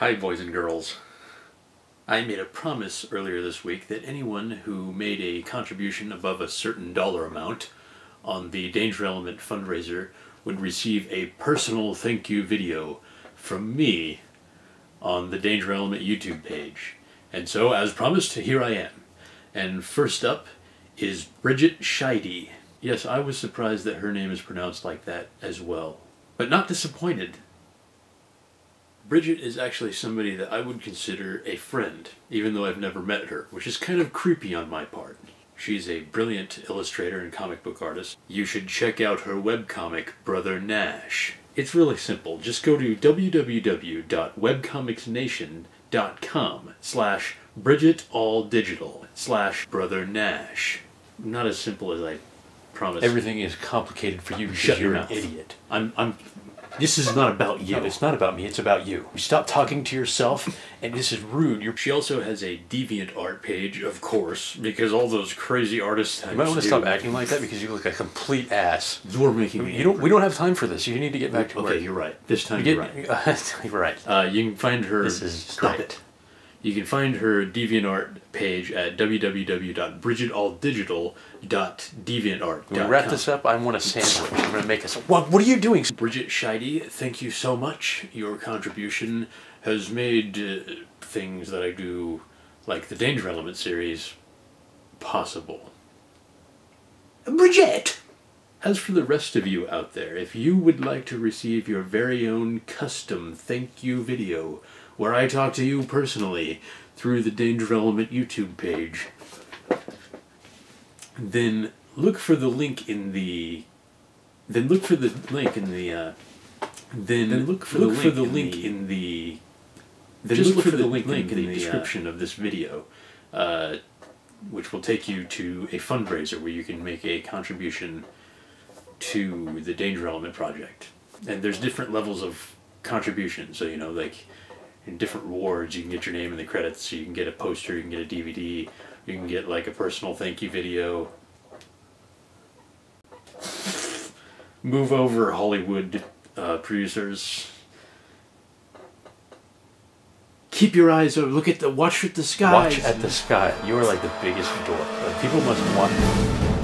Hi boys and girls. I made a promise earlier this week that anyone who made a contribution above a certain dollar amount on the Danger Element fundraiser would receive a personal thank you video from me on the Danger Element YouTube page. And so, as promised, here I am. And first up is Bridgit Scheide. Yes, I was surprised that her name is pronounced like that as well. But not disappointed. Bridgit is actually somebody that I would consider a friend, even though I've never met her, which is kind of creepy on my part. She's a brilliant illustrator and comic book artist. You should check out her webcomic, Brother Nash. It's really simple. Just go to www.webcomicsnation.com/bridgitalldigital/Brother Nash. Not as simple as I promised. Everything is complicated for you because you're an idiot. This is not about you. No, it's not about me. It's about you. You stop talking to yourself, and this is rude. She also has a DeviantArt page, of course, because all those crazy artists. You might want to stop acting like that because you look like a complete ass. You're making me. We don't have time for this. You need to get back to work. Okay, you're right. This time you're right. You're right. You can find her. This is stop it. You can find her DeviantArt page at www.bridgitalldigital.deviantart.com. When we wrap this up, I want a sandwich. I'm going to make us. What are you doing? Bridgit Scheide, thank you so much. Your contribution has made things that I do, like the Danger Element series, possible. Bridgit! As for the rest of you out there, if you would like to receive your very own custom thank you video, where I talk to you personally through the Danger Element YouTube page, then look for the link in the description of this video, which will take you to a fundraiser where you can make a contribution to the Danger Element project. And there's different levels of contribution, so you know, like in different rewards, you can get your name in the credits, so you can get a poster, you can get a DVD, you can get like a personal thank you video. Move over, Hollywood producers. Keep your eyes over, watch at the sky. Watch at the sky. You are like the biggest dork. People must watch.